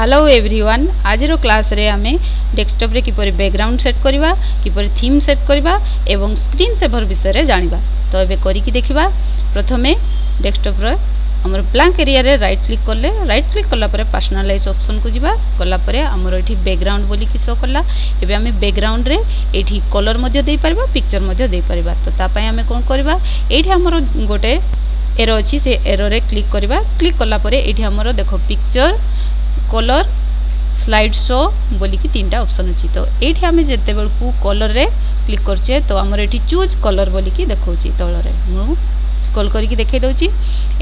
Hello everyone, आज class रे आमे डेस्कटॉप रे किपर बैकग्राउंड सेट करवा, किपर थीम सेट करवा एवं स्क्रीन सेवर विषय रे जानिबा। तो एबे करी कि देखिबा। प्रथमे डेस्कटॉप रे हमर ब्लैंक एरिया रे राइट क्लिक करले, राइट क्लिक करला परे पर्सनलाइज ऑप्शन को जिबा। करला परे हमर एठी बैकग्राउंड बोली कि शो करला। एबे आमे बैकग्राउंड रे एठी कलर मध्य दे परबा, पिक्चर मध्य दे परबा। तो तापई आमे कोन करबा, एठी हमर गोटे एरो अछि, से एरो रे क्लिक करबा। क्लिक करला परे एठी हमर देखो पिक्चर, कलर, स्लाइड शो बोली कि तीन टा ऑप्शन अछि। तो एठी हमें जते बेर को कलर रे क्लिक करछे तो हमर एठी चूज कलर बोली कि देखौछि। तल रे मु स्क्रॉल करी कि देखै दउछि।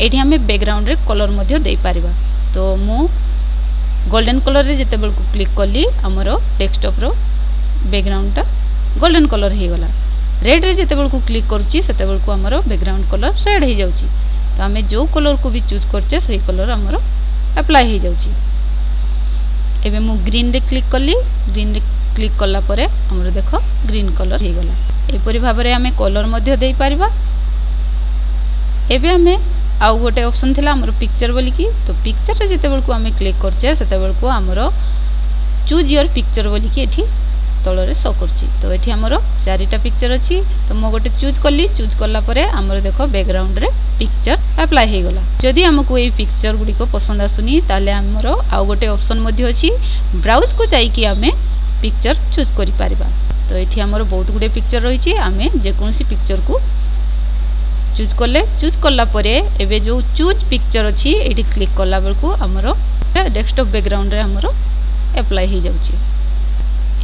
एठी हमें बैकग्राउंड रे कलर मध्य देई पारिबा। तो मु गोल्डन कलर रे जते बेर को क्लिक करली, हमर डेस्कटॉप रो बैकग्राउंड टा गोल्डन कलर हे गला। रेड रे जते बेर को क्लिक करछि सेते बेर को हमर बैकग्राउंड कलर रेड हे जाउछि। तो हमें जो कलर को भी चूज करछे सही कलर हमर अप्लाई हे जाउछि। एबे मु ग्रीन रे क्लिक करली, ग्रीन रे क्लिक करला परे हमर देखो ग्रीन कलर हे गला। एपरि भाव रे हमें कलर मध्य देई पारिबा। एबे हमें आउ गोटे ऑप्शन थिला हमर पिक्चर बोली कि। तो पिक्चर रे जते बेर को हमें क्लिक करछे सेते बेर को हमर चूज योर पिक्चर बोली कि एठी तल रे शो करछि। तो एठी हमर 4टा पिक्चर अछि। तो मो गोटे चूज करली, चूज करला परे हमर देखो बैकग्राउंड रे पिक्चर अप्लाई हे गला। जदि हमको ए पिक्चर गुडी को पसंद आसुनी ताले हमरो आ गोटे ऑप्शन मध्ये अछि, ब्राउज को जाई कि हमें पिक्चर चूज करि पारिबा। तो एठी हमरो बहुत गुडे पिक्चर रही छी, हमें जे कोनसी पिक्चर को चूज करले। चूज करला परे एबे जो चूज पिक्चर अछि एठी क्लिक करला पर को हमरो डेस्कटॉप बैकग्राउंड रे हमरो अप्लाई हे जाउ छी।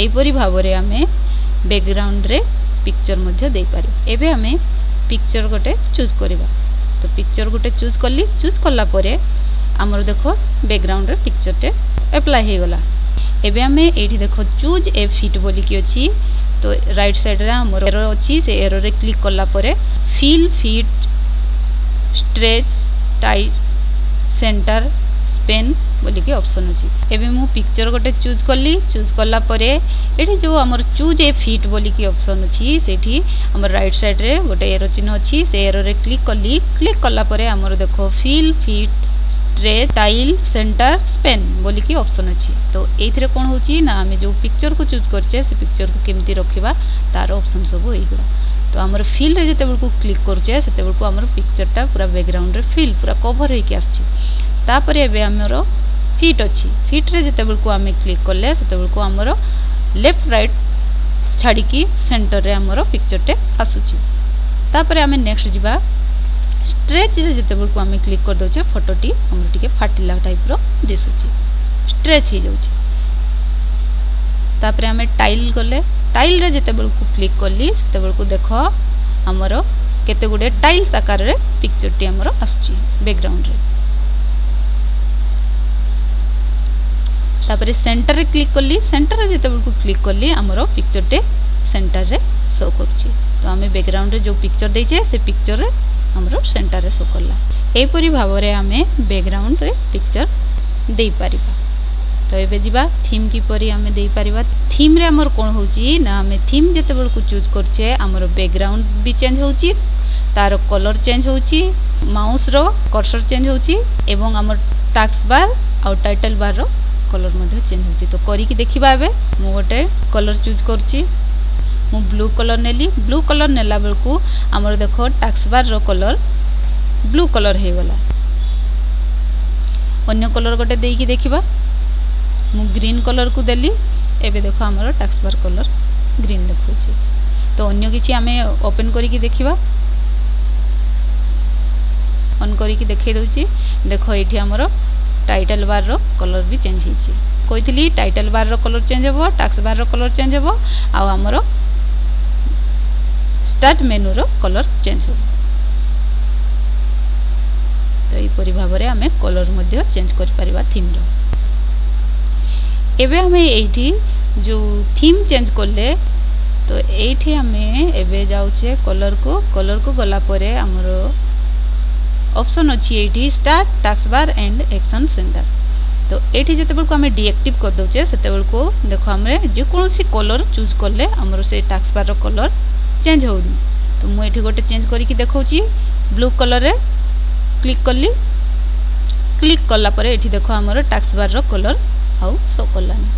एपरि भाव रे हमें बैकग्राउंड रे पिक्चर मध्ये देई पारि। एबे हमें पिक्चर गोटे चूज करबा। तो पिक्चर गोटे चूज करली, चूज करला परे हमर देखो बैकग्राउंड रे पिक्चर टे अप्लाई हे गला। एबे हमें एठी देखो चूज ए फिट बोली कि अछि। तो राइट साइड रे हमर एरो अछि, से एरो रे क्लिक करला परे fill, fit, stretch, tile, centre, span बोली के ऑप्शन अछि। एबे मु पिक्चर गोटे चूज करली, चूज करला परे एठी जो हमर चूज ए फिट बोली के ऑप्शन अछि सेठी हमर राइट साइड रे गोटे एरो चिन्ह अछि, से एरो रे क्लिक करली। क्लिक करला परे हमर देखो fill, fit, stretch, style, centre, span बोली के ऑप्शन अछि। तो एथरे कोन होछि ना, हमें जो पिक्चर को चूज करछे से पिक्चर को केमती रखिबा तार ऑप्शन सब एगुला। तो हमर फील रे जते बेर को क्लिक करछे सेते बेर को हमर पिक्चर टा पूरा बैकग्राउंड रे फील पूरा कवर होई के आछि। तापर एबे हमरो फिट अछि। फिट रे जते बेर को हम क्लिक करले सेते बेर को हमरो लेफ्ट राइट छाड़ी की सेंटर रे हमरो पिक्चर टे आसुछि। तापर हम नेक्स्ट जिबा। स्ट्रेच रे जते बेर को हम क्लिक कर दोछे फोटो टी हमरो टिके फाटिला टाइप रो दिसुछि, स्ट्रेच हे जाउछि। तापर हम टाइल करले, टाइल रे जते बेर को क्लिक करली सेते बेर को देखो हमरो केते गुडे टाइल्स आकार रे पिक्चर टी हमरो आसुछि बैकग्राउंड रे। तापर सेंटर रे क्लिक करली, सेंटर रे जते बेर को क्लिक करली हमरो पिक्चर टे सेंटर रे शो करछि। तो हमें बैकग्राउंड रे जो पिक्चर दैछे से पिक्चर रे हमरो सेंटर रे शो करला। एई परि भाव रे हमें बैकग्राउंड रे पिक्चर देई पारिबा। तो एबे जिबा थीम की परि हमें देई पारिबा। थीम रे हमर कोन होछि ना, हमें थीम जते बेर को चूज करछे हमरो बैकग्राउंड भी चेंज होछि, तारो कलर चेंज होछि, माउस रो कर्सर चेंज होछि एवं हमर टास्क बार और टाइटल बार रो कलर मध्य चेंज होछि। तो करी कि देखिबा। एबे मु गोटे कलर चूज करछि, मु ब्लू कलर नेली। ब्लू कलर नेला बेर को हमर देखो टास्क बार रो कलर ब्लू कलर हे गला। अन्य कलर गोटे देई कि देखिबा। मु ग्रीन कलर को देली। एबे देखो हमर टास्क बार कलर ग्रीन देखौछि। तो अन्य किछि हमें ओपन करी कि देखिबा। ऑन करी कि देखै दउछि। देखो एठी हमर टाइटल बार रो कलर भी चेंज होइछि। कहितली टाइटल बार रो कलर चेंज हेबो, टास्क बार रो कलर चेंज हेबो आ हमरो स्टार्ट मेनू रो कलर चेंज हेबो। तो एई परि भाव रे हमें कलर मध्ये चेंज करि परिबा थीम रो। एबे हमें एठी जो थीम चेंज करले तो एठी हमें एबे जाउ छे कलर को। कलर को गला परे हमरो ऑप्शन अछि एठी start, task bar and action centre. तो एठी जते बेर को हम डीएक्टिव कर दोचे सेते बेर को देखो हमरे जे कोनो सी कलर चूज करले हमरो से टास्क बार रो कलर चेंज होउनी। तो मु एठी गोटे चेंज करी कि देखौछि। ब्लू कलर रे क्लिक करली, क्लिक करला परे एठी देखो हमरो टास्क बार रो कलर आउ शो कलानी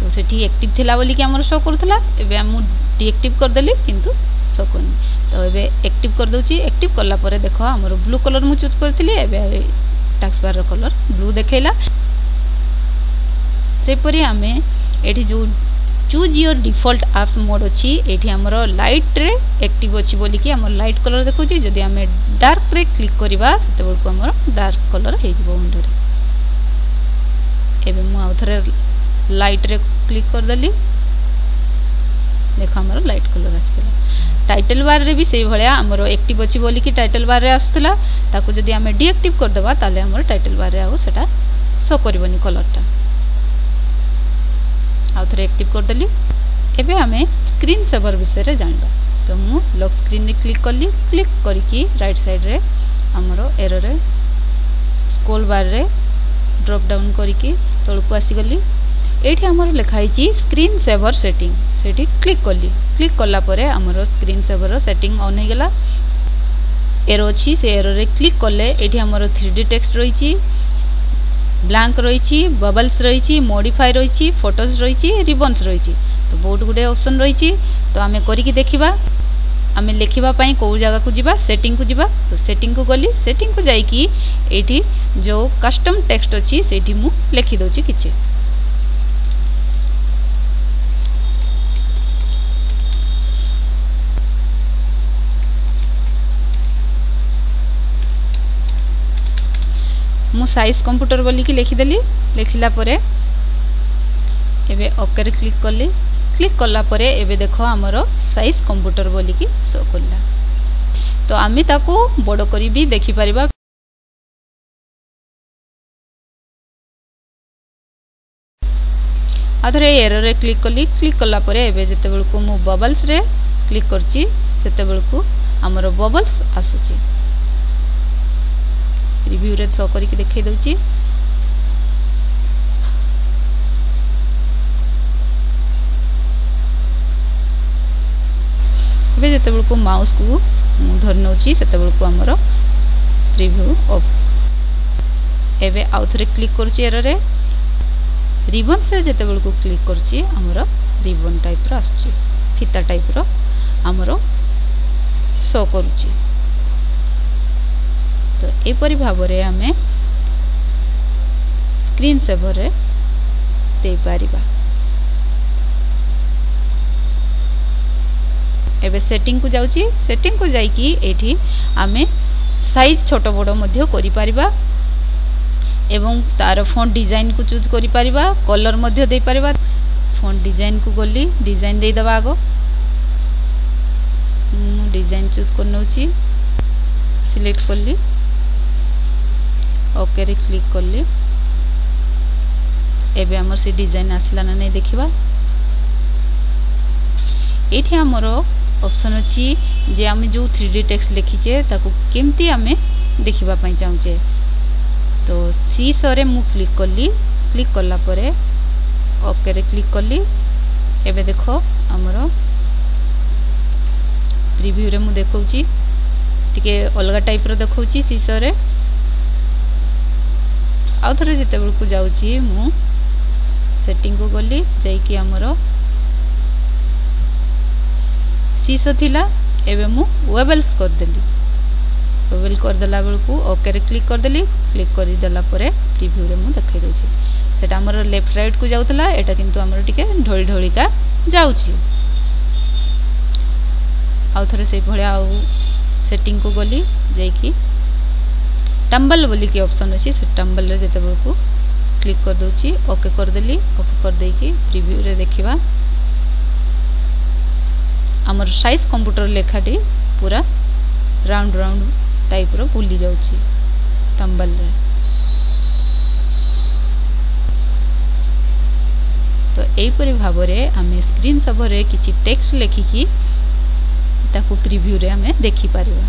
तो से एक्टिव थिला बोली कि हमर शो करथला एबे हम डीएक्टिव कर देली किंतु शो कोनी तो एबे एक्टिव कर दोची। एक्टिव करला परे देखो हमर ब्लू कलर मु चूज करथिले एबे टास्क बार रो कलर ब्लू देखेला। से परे हमें एठी जो choose your default apps mode अच्छी ये आम लाइट रे एक्टिव अच्छी बोली कि आम लाइट कलर देखो जदि आम डार्क रे क्लिक करवा से बड़क आम डार्क कलर हो मुंडे मुझे लाइट रे क्लिक करदेली देख आम लाइट कलर आसला। टाइटल बार रे भी से भाया आम एक्टिव अच्छी बोली कि टाइटल बार रे आसला जदि आम डीएक्टिव करदे ताले आम टाइटल बार रे आउ सेटा शो करबनी कलरटा आउ थे एक्टिव करदेली। एबे हमें स्क्रीन सेवर विषय रे जानबा तो मु लॉक स्क्रीन रे क्लिक करली। क्लिक करके राइट साइड रे हमरो एरो रे स्क्रॉल बार रे ड्रॉप डाउन करके तलकु आसी गली। एठी हमरो लिखाई छी स्क्रीन सेवर सेटिंग सेठी क्लिक करली। क्लिक करला परे हमरो स्क्रीन सेवर सेटिंग ऑन हो गेला। एरो छी से एरो रे क्लिक करले एठी हमरो 3D टेक्स्ट रही छी ब्लैंक रही बबल्स रही मॉडिफाई रही फोटोज रही रिबन्स रही तो बहुत गुड़े ऑप्शन रही तो आम करके देखा आम लिखा कौ जगह को जीवा सेटिंग को जीवा तो सेटिंग को गली। सेटिंग को जाइकी एठी जो कस्टम टेक्स्ट अच्छी से लिखिदी कि मु साइज कंप्यूटर बोली कि लिखिदेली। लिखला परे एबे ओके रे क्लिक करली। क्लिक करला परे एबे देखो हमरो साइज कंप्यूटर बोली कि शो करला तो आमी ताको बड़ करी भी देखि परिबा। आधरे एरर रे क्लिक करली। क्लिक करला परे एबे जते बेल को मु बबल्स रे क्लिक करची सेते बेल को हमरो बबल्स आसुची रिव्यू रे शो करके देखे दूची। एबे जते बेल को माउस को धर नउची सेते बेल को हमरो रिव्यू ऑफ एबे आउ थरे क्लिक करची एरर रे रिबन से जते बेल को क्लिक करची हमरो रिबन टाइप रो आसची फीता टाइप रो हमरो शो करची। तो एपरी भाव रे आमे स्क्रीन सेवर रे दे पारिबा। एबे सेटिंग को जाउची। सेटिंग को जाइकी एठी आमे साइज छोट बड़ो मध्य करि पारिबा एवं तार फॉन्ट डिजाइन को चूज करि पारिबा कलर मध्य दे पारिबा। फॉन्ट डिजाइन को गली डिजाइन दे दबा आगो डिजाइन चूज करनोची सिलेक्ट करली ओके रे क्लिक करले एबे हमर से डिजाइन आसला ना नहीं देखिबा। एठी हमर ऑप्शन अछि जे हम जो 3D टेक्स्ट लिखिचे ताको केमती हमें देखिबा पई चाहूचे तो सी सरे मु क्लिक करली। क्लिक करला परे ओके रे क्लिक करली एबे देखो हमर प्रीव्यू रे मु देखौची टिके अलग टाइप रो देखौची सी सरे आउ थे जिते बेलू जा सेटिंग को गली जाइकी आमर शीश थिला एबे मु वेबल्स करदेली वेबल करदेला बेलू ओके रे क्लिक करदेली। क्लिक करी देला परे प्रीव्यू रे मु देखाई दोची सेटा हमर लेफ्ट राइट को जाउतला एटा किंतु हमर टिके ढोली ढोलिका जाउची। आउ थे से भले आउ सेटिंग को गली जाइकी टम्बल बोली के ऑप्शन अच्छी से टम्बल रे जते बेल को क्लिक कर दोची ओके कर देली। ओके कर दे कि प्रीव्यू रे देखिबा हमर साइज कंप्यूटर लेखाटी पूरा राउंड राउंड टाइप रो बुली जाउची टम्बल रे। तो एई परि भाव रे हमें स्क्रीन सबर रे किछि टेक्स्ट लेखि कि ताकू प्रीव्यू रे हमें देखि पारिबा।